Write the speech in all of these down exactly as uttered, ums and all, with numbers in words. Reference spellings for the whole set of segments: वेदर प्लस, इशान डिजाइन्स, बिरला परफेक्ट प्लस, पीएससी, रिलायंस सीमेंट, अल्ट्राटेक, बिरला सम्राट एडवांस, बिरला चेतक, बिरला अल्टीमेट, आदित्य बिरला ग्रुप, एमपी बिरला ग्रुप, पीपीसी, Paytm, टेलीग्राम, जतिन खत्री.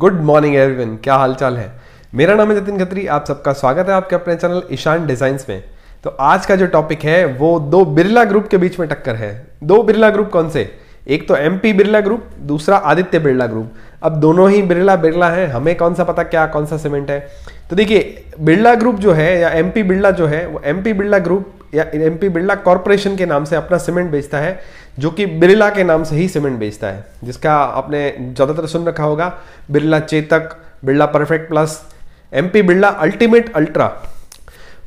Good morning everyone, क्या हालचाल है। मेरा नाम है जतिन खत्री, आप सबका स्वागत है आपके अपने चैनल इशान डिजाइन्स में। तो आज का जो टॉपिक है वो दो बिरला ग्रुप के बीच में टक्कर है। दो बिरला ग्रुप कौन से? एक तो एमपी बिरला ग्रुप, दूसरा आदित्य बिरला ग्रुप। अब दोनों ही बिरला बिरला हैं, हमें कौन सा पता क्या कौन सा सीमेंट है। तो देखिए, बिरला ग्रुप जो है या एमपी बिरला जो है वो एमपी बिरला ग्रुप या एमपी बिरला कॉरपोरेशन के नाम से अपना सीमेंट बेचता है, जो कि बिरला के नाम से ही सीमेंट बेचता है, जिसका आपने ज़्यादातर सुन रखा होगा। बिरला चेतक, बिरला परफेक्ट प्लस, MP बिरला अल्टीमेट ultra.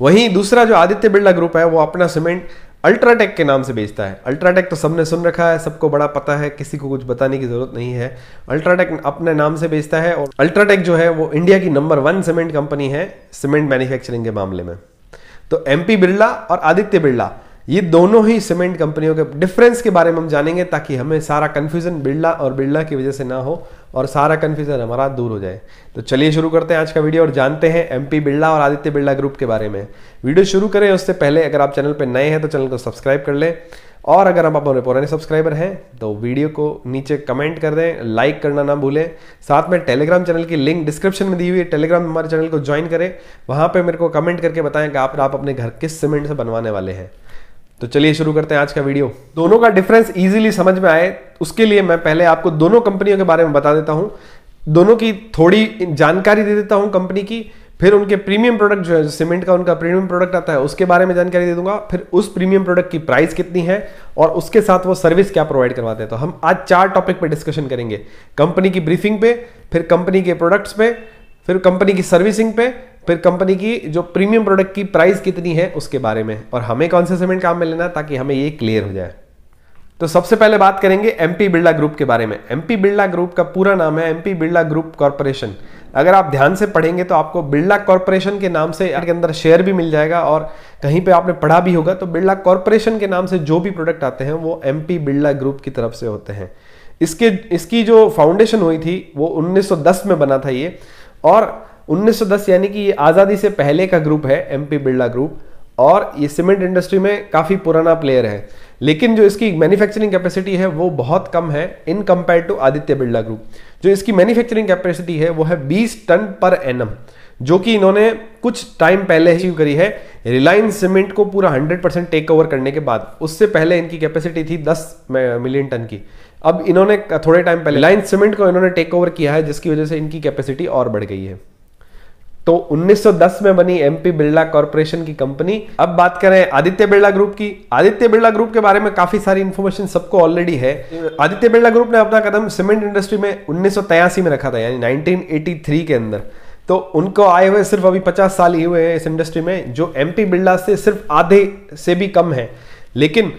वहीं दूसरा जो आदित्य बिरला ग्रुप है वो अपना सीमेंट अल्ट्राटेक के नाम से बेचता है। अल्ट्राटेक तो सबने सुन रखा है, सबको बड़ा पता है, किसी को कुछ बताने की जरूरत नहीं है। अल्ट्राटेक अपने नाम से बेचता है और अल्ट्राटेक जो है वो इंडिया की नंबर वन सीमेंट कंपनी है सीमेंट मैन्युफैक्चरिंग के मामले में। तो एमपी बिरला और आदित्य बिरला, ये दोनों ही सीमेंट कंपनियों के डिफरेंस के बारे में हम जानेंगे, ताकि हमें सारा कन्फ्यूजन बिरला और बिरला की वजह से ना हो और सारा कन्फ्यूजन हमारा दूर हो जाए। तो चलिए शुरू करते हैं आज का वीडियो और जानते हैं एमपी बिरला और आदित्य बिरला ग्रुप के बारे में। वीडियो शुरू करें उससे पहले अगर आप चैनल पर नए हैं तो चैनल को सब्सक्राइब कर लें, और अगर आप अपने पुराने सब्सक्राइबर हैं तो वीडियो को नीचे कमेंट कर दें, लाइक करना ना भूलें। साथ में टेलीग्राम चैनल की लिंक डिस्क्रिप्शन में दी हुई है, टेलीग्राम हमारे चैनल को ज्वाइन करें। वहाँ पर मेरे को कमेंट करके बताएं कि आप आप अपने घर किस सीमेंट से बनवाने वाले हैं। तो चलिए शुरू करते हैं आज का वीडियो। दोनों का डिफरेंस इजीली समझ में आए उसके लिए मैं पहले आपको दोनों कंपनियों के बारे में बता देता हूँ, दोनों की थोड़ी जानकारी दे देता हूँ कंपनी की, फिर उनके प्रीमियम प्रोडक्ट जो है सीमेंट का उनका प्रीमियम प्रोडक्ट आता है उसके बारे में जानकारी दे दूंगा, फिर उस प्रीमियम प्रोडक्ट की प्राइस कितनी है और उसके साथ वो सर्विस क्या प्रोवाइड करवाते हैं। तो हम आज चार टॉपिक पर डिस्कशन करेंगे, कंपनी की ब्रीफिंग पे, फिर कंपनी के प्रोडक्ट्स पे, फिर कंपनी की सर्विसिंग पे, फिर कंपनी की जो प्रीमियम प्रोडक्ट की प्राइस कितनी है उसके बारे में, और हमें कौन सा सीमेंट काम में लेना, ताकि हमें ये क्लियर हो जाए। तो सबसे पहले बात करेंगे एमपी बिरला ग्रुप के बारे में। एमपी बिरला ग्रुप का पूरा नाम है एमपी बिरला ग्रुप कॉरपोरेशन। अगर आप ध्यान से पढ़ेंगे तो आपको बिरला कॉरपोरेशन के नाम से के अंदर शेयर भी मिल जाएगा, और कहीं पे आपने पढ़ा भी होगा। तो बिरला कॉरपोरेशन के नाम से जो भी प्रोडक्ट आते हैं वो एमपी बिरला ग्रुप की तरफ से होते हैं। इसके इसकी जो फाउंडेशन हुई थी वो उन्नीस सौ दस में बना था ये, और उन्नीस सौ दस यानी कि ये आज़ादी से पहले का ग्रुप है एमपी बिरला ग्रुप, और ये सीमेंट इंडस्ट्री में काफ़ी पुराना प्लेयर है। लेकिन जो इसकी मैन्युफैक्चरिंग कैपेसिटी है वो बहुत कम है in compare to आदित्य बिरला ग्रुप। जो इसकी मैन्युफैक्चरिंग कैपेसिटी है वो है बीस टन पर एनम, जो कि इन्होंने कुछ टाइम पहले अचीव करी है रिलायंस सीमेंट को पूरा हंड्रेड परसेंट टेक ओवर करने के बाद। उससे पहले इनकी कैपेसिटी थी दस मिलियन टन की। अब इन्होंने थोड़े टाइम पहले रिलायंस सीमेंट को इन्होंने टेक ओवर किया है, जिसकी वजह से इनकी कैपेसिटी और बढ़ गई है। तो उन्नीस सौ दस में बनी एमपी बिरला कॉरपोरेशन की कंपनी। अब बात करें आदित्य बिरला ग्रुप की। आदित्य बिरला ग्रुप के बारे में काफी सारी इन्फॉर्मेशन सबको ऑलरेडी है। आदित्य बिरला ग्रुप ने अपना कदम सीमेंट इंडस्ट्री में उन्नीस सौ तिरासी में रखा था, यानी नाइनटीन एटी थ्री के अंदर। तो उनको आए हुए सिर्फ अभी पचास साल ही हुए हैं इस इंडस्ट्री में, जो एमपी बिरला से सिर्फ आधे से भी कम है। लेकिन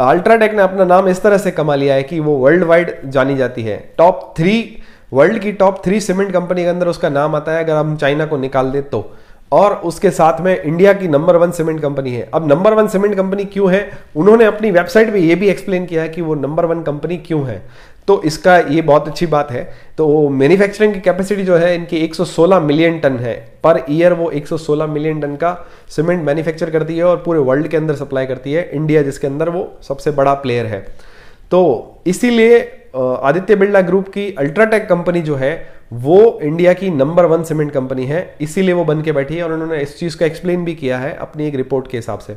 अल्ट्राटेक ने अपना नाम इस तरह से कमा लिया है कि वो वर्ल्ड वाइड जानी जाती है। टॉप थ्री, वर्ल्ड की टॉप थ्री सीमेंट कंपनी के अंदर उसका नाम आता है, अगर हम चाइना को निकाल दें तो। और उसके साथ में इंडिया की नंबर वन सीमेंट कंपनी है। अब नंबर वन सीमेंट कंपनी क्यों है, उन्होंने अपनी वेबसाइट पे ये भी एक्सप्लेन किया है कि वो नंबर वन कंपनी क्यों है। तो इसका ये बहुत अच्छी बात है। तो मैन्युफैक्चरिंग की कैपेसिटी जो है इनकी एक सौ सोलह मिलियन टन है पर ईयर। वो एक सौ सोलह मिलियन टन का सीमेंट मैन्युफैक्चर करती है और पूरे वर्ल्ड के अंदर सप्लाई करती है, इंडिया जिसके अंदर वो सबसे बड़ा प्लेयर है। तो इसीलिए आदित्य बिरला ग्रुप की अल्ट्राटेक कंपनी जो है वो इंडिया की नंबर वन सीमेंट कंपनी है, इसीलिए वो बन के बैठी है। और उन्होंने इस चीज़ का एक्सप्लेन भी किया है अपनी एक रिपोर्ट के हिसाब से।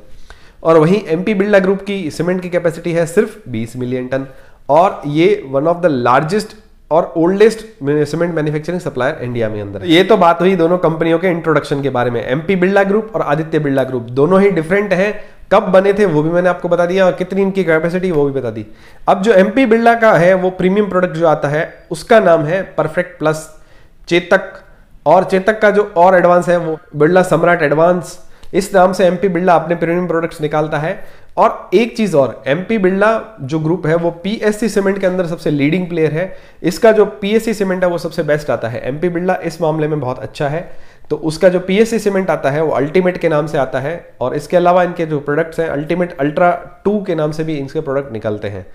और वहीं एमपी बिरला ग्रुप की सीमेंट की कैपेसिटी है सिर्फ बीस मिलियन टन, और ये वन ऑफ द लार्जेस्ट और oldest cement manufacturing supplier India में अंदर। ये तो बात हुई दोनों कंपनियों के इंट्रोडक्शन के बारे में, एमपी बिरला ग्रुप और आदित्य बिरला ग्रुप। दोनों ही डिफरेंट हैं, कब बने थे वो भी मैंने आपको बता दिया, और कितनी इनकी कैपेसिटी वो भी बता दी। अब जो एमपी बिरला का है वो प्रीमियम प्रोडक्ट जो आता है उसका नाम है परफेक्ट प्लस, चेतक, और चेतक का जो और एडवांस है वो बिरला सम्राट एडवांस। इस नाम से एमपी बिरला अपने प्रीमियम प्रोडक्ट्स निकालता है। और एक चीज और, एमपी बिरला जो ग्रुप है वो पीएससी सीमेंट के अंदर सबसे लीडिंग प्लेयर है। इसका जो पीएससी सीमेंट है वो सबसे बेस्ट आता है। एमपी बिरला इस मामले में बहुत अच्छा है। तो उसका जो पीएससी सीमेंट आता है वो अल्टीमेट के नाम से आता है, और इसके अलावा इनके जो प्रोडक्ट्स हैं अल्टीमेट अल्ट्रा टू के नाम से भी इनके प्रोडक्ट निकलते हैं।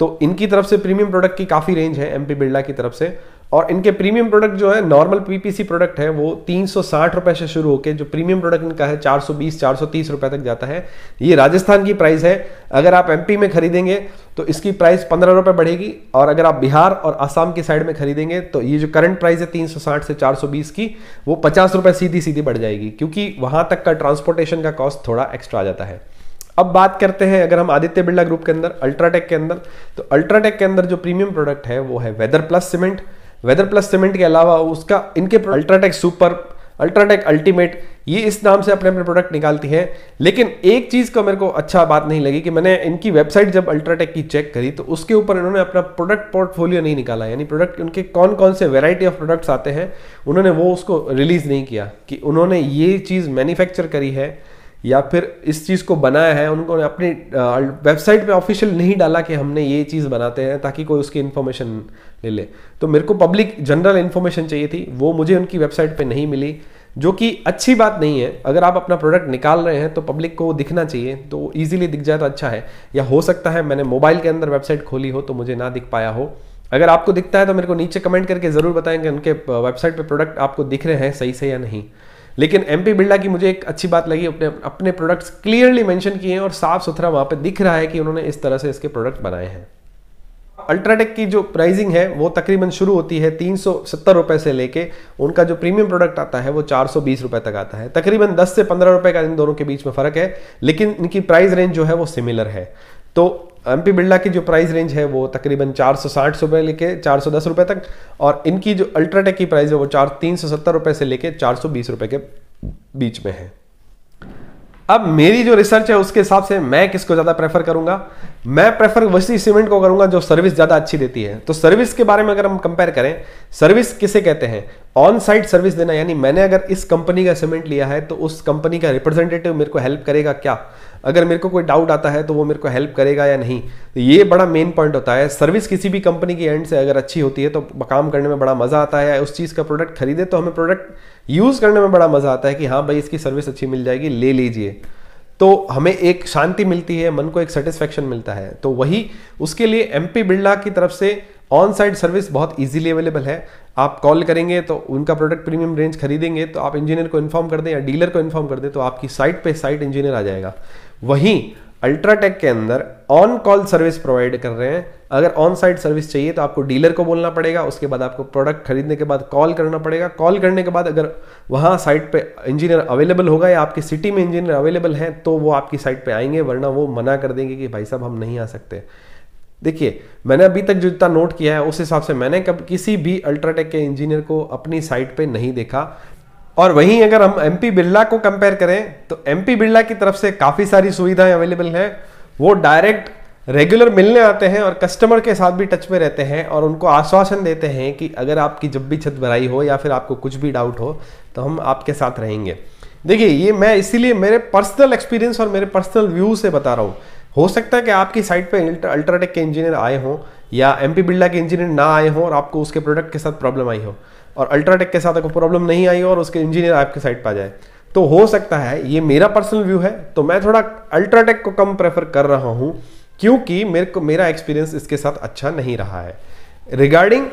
तो इनकी तरफ से प्रीमियम प्रोडक्ट की काफ़ी रेंज है एमपी बिरला की तरफ से। और इनके प्रीमियम प्रोडक्ट जो है नॉर्मल पीपीसी प्रोडक्ट है वो तीन सौ साठ रुपए से शुरू होकर जो प्रीमियम प्रोडक्ट इनका है चार सौ बीस चार सौ तीस रुपए तक जाता है। ये राजस्थान की प्राइस है। अगर आप एमपी में खरीदेंगे तो इसकी प्राइस पंद्रह रुपए बढ़ेगी और अगर आप बिहार और आसाम की साइड में खरीदेंगे तो ये जो करंट प्राइस है तीन सौ साठ से चार सौ बीस की वो पचास रुपए सीधी सीधी बढ़ जाएगी, क्योंकि वहां तक का ट्रांसपोर्टेशन का कॉस्ट थोड़ा एक्स्ट्रा आ जाता है। अब बात करते हैं अगर हम आदित्य बिरला ग्रुप के अंदर अल्ट्राटेक के अंदर, तो अल्ट्राटेक के अंदर जो प्रीमियम प्रोडक्ट है वो है वेदर प्लस cement. वेदर प्लस cement के अलावा उसका इनके अल्ट्राटेक सुपर, अल्ट्राटेक अल्टीमेट, ये इस नाम से अपने अपने प्रोडक्ट निकालती है। लेकिन एक चीज़ का मेरे को अच्छा बात नहीं लगी कि मैंने इनकी वेबसाइट जब अल्ट्राटेक की चेक करी तो उसके ऊपर इन्होंने अपना प्रोडक्ट पोर्टफोलियो नहीं निकाला, यानी प्रोडक्ट उनके कौन कौन से वैरायटी ऑफ प्रोडक्ट्स आते हैं उन्होंने वो उसको रिलीज़ नहीं किया कि उन्होंने ये चीज़ मैन्युफैक्चर करी है या फिर इस चीज़ को बनाया है। उनको अपनी वेबसाइट पे ऑफिशियल नहीं डाला कि हमने ये चीज़ बनाते हैं, ताकि कोई उसकी इन्फॉर्मेशन ले ले। तो मेरे को पब्लिक जनरल इन्फॉर्मेशन चाहिए थी, वो मुझे उनकी वेबसाइट पे नहीं मिली, जो कि अच्छी बात नहीं है। अगर आप अपना प्रोडक्ट निकाल रहे हैं तो पब्लिक को दिखना चाहिए, तो ईजिली दिख जाए तो अच्छा है। या हो सकता है मैंने मोबाइल के अंदर वेबसाइट खोली हो तो मुझे ना दिख पाया हो। अगर आपको दिखता है तो मेरे को नीचे कमेंट करके ज़रूर बताएं कि उनके वेबसाइट पर प्रोडक्ट आपको दिख रहे हैं सही से या नहीं। लेकिन एमपी बिरला की मुझे एक अच्छी बात लगी, अपने अपने प्रोडक्ट्स क्लियरली मेंशन किए हैं और साफ सुथरा वहाँ पे दिख रहा है कि उन्होंने इस तरह से इसके प्रोडक्ट बनाए हैं। अल्ट्राटेक की जो प्राइसिंग है वो तकरीबन शुरू होती है तीन सौ सत्तर रुपये से लेके उनका जो प्रीमियम प्रोडक्ट आता है वो चार सौ बीस रुपये तक आता है। तकरीबन दस से पंद्रह रुपये का इन दोनों के बीच में फ़र्क है, लेकिन इनकी प्राइस रेंज जो है वो सिमिलर है। तो एमपी बिरला की जो प्राइस रेंज है वो तकरीबन चार सौ साठ रुपये लेके चार सौ दस रुपये तक, और इनकी जो अल्ट्राटेक की प्राइस है वो चार तीन सौ सत्तर रुपये से लेके चार सौ बीस रुपये के बीच में है। अब मेरी जो रिसर्च है उसके हिसाब से मैं किसको ज़्यादा प्रेफर करूंगा, मैं प्रेफर वैसी सीमेंट को करूंगा जो सर्विस ज़्यादा अच्छी देती है। तो सर्विस के बारे में अगर हम कंपेयर करें, सर्विस किसे कहते हैं? ऑन साइट सर्विस देना, यानी मैंने अगर इस कंपनी का सीमेंट लिया है तो उस कंपनी का रिप्रेजेंटेटिव मेरे को हेल्प करेगा क्या, अगर मेरे को कोई डाउट आता है तो वो मेरे को हेल्प करेगा या नहीं। तो ये बड़ा मेन पॉइंट होता है। सर्विस किसी भी कंपनी की एंड से अगर अच्छी होती है तो काम करने में बड़ा मज़ा आता है, उस चीज़ का प्रोडक्ट खरीदे तो हमें प्रोडक्ट यूज़ करने में बड़ा मज़ा आता है कि हाँ भाई इसकी सर्विस अच्छी मिल जाएगी, ले लीजिए। तो हमें एक शांति मिलती है, मन को एक सेटिस्फैक्शन मिलता है। तो वही उसके लिए एमपी बिरला की तरफ से ऑन साइट सर्विस बहुत इजीली अवेलेबल है। आप कॉल करेंगे तो उनका प्रोडक्ट प्रीमियम रेंज खरीदेंगे तो आप इंजीनियर को इन्फॉर्म कर दें या डीलर को इन्फॉर्म कर दें तो आपकी साइट पे साइट इंजीनियर आ जाएगा। वहीं अल्ट्राटेक के अंदर ऑन कॉल सर्विस प्रोवाइड कर रहे हैं। अगर ऑन साइट सर्विस चाहिए तो आपको डीलर को बोलना पड़ेगा, उसके बाद आपको प्रोडक्ट खरीदने के बाद कॉल करना पड़ेगा, कॉल करने के बाद अगर वहाँ साइट पे इंजीनियर अवेलेबल होगा या आपकी सिटी में इंजीनियर अवेलेबल हैं तो वो आपकी साइट पे आएंगे, वरना वो मना कर देंगे कि भाई साहब हम नहीं आ सकते। देखिए मैंने अभी तक जितना नोट किया है उस हिसाब से मैंने कब किसी भी अल्ट्राटेक के इंजीनियर को अपनी साइट पर नहीं देखा। और वहीं अगर हम एमपी बिरला को कंपेयर करें तो एमपी बिरला की तरफ से काफ़ी सारी सुविधाएं अवेलेबल हैं। वो डायरेक्ट रेगुलर मिलने आते हैं और कस्टमर के साथ भी टच में रहते हैं और उनको आश्वासन देते हैं कि अगर आपकी जब भी छत भराई हो या फिर आपको कुछ भी डाउट हो तो हम आपके साथ रहेंगे। देखिए ये मैं इसीलिए मेरे पर्सनल एक्सपीरियंस और मेरे पर्सनल व्यू से बता रहा हूँ। हो सकता है कि आपकी साइट पे अल्ट्राटेक के इंजीनियर आए हों या एमपी बिरला के इंजीनियर ना आए हों और आपको उसके प्रोडक्ट के साथ प्रॉब्लम आई हो, और अल्ट्राटेक के साथ कोई प्रॉब्लम नहीं आई हो और उसके इंजीनियर आपके साइट पर आ जाए। तो हो सकता है, ये मेरा पर्सनल व्यू है, तो मैं थोड़ा अल्ट्राटेक को कम प्रेफर कर रहा हूँ क्योंकि मेरे को मेरा एक्सपीरियंस इसके साथ अच्छा नहीं रहा है। रिगार्डिंग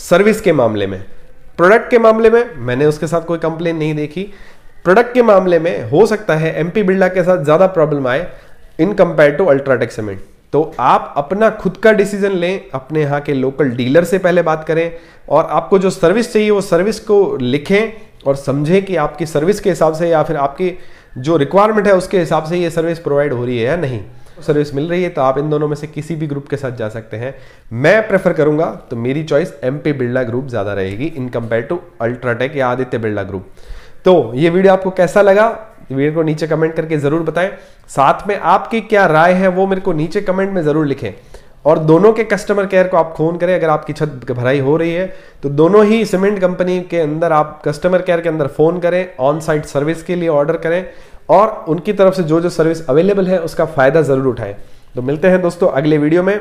सर्विस के मामले में, प्रोडक्ट के मामले में मैंने उसके साथ कोई कंप्लेन नहीं देखी। प्रोडक्ट के मामले में हो सकता है एमपी बिरला के साथ ज़्यादा प्रॉब्लम आए in compare to अल्ट्राटेक cement. तो आप अपना खुद का डिसीजन लें, अपने यहाँ के लोकल डीलर से पहले बात करें और आपको जो सर्विस चाहिए वो सर्विस को लिखें और समझें कि आपकी सर्विस के हिसाब से या फिर आपकी जो रिक्वायरमेंट है उसके हिसाब से ये सर्विस प्रोवाइड हो रही है या नहीं। सर्विस मिल रही है तो आप इन दोनों में से किसी भी ग्रुप के साथ जा सकते हैं। मैं प्रेफर करूंगा तो मेरी चॉइस एमपी बिरला ग्रुप ज़्यादा रहेगी इन कंपेयर टू अल्ट्राटेक या आदित्य बिरला ग्रुप। तो ये वीडियो आपको कैसा लगा वीडियो को नीचे कमेंट करके ज़रूर बताएं, साथ में आपकी क्या राय है वो मेरे को नीचे कमेंट में ज़रूर लिखें। और दोनों के कस्टमर केयर को आप फ़ोन करें, अगर आपकी छत भराई हो रही है तो दोनों ही सीमेंट कंपनी के अंदर आप कस्टमर केयर के अंदर फ़ोन करें, ऑन साइट सर्विस के लिए ऑर्डर करें और उनकी तरफ से जो जो सर्विस अवेलेबल है उसका फ़ायदा ज़रूर उठाएं। तो मिलते हैं दोस्तों अगले वीडियो में।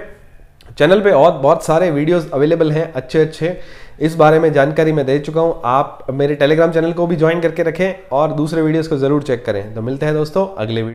चैनल पे और बहुत सारे वीडियोस अवेलेबल हैं, अच्छे अच्छे इस बारे में जानकारी मैं दे चुका हूँ। आप मेरे टेलीग्राम चैनल को भी ज्वाइन करके रखें और दूसरे वीडियोस को ज़रूर चेक करें। तो मिलते हैं दोस्तों अगले वीडियो।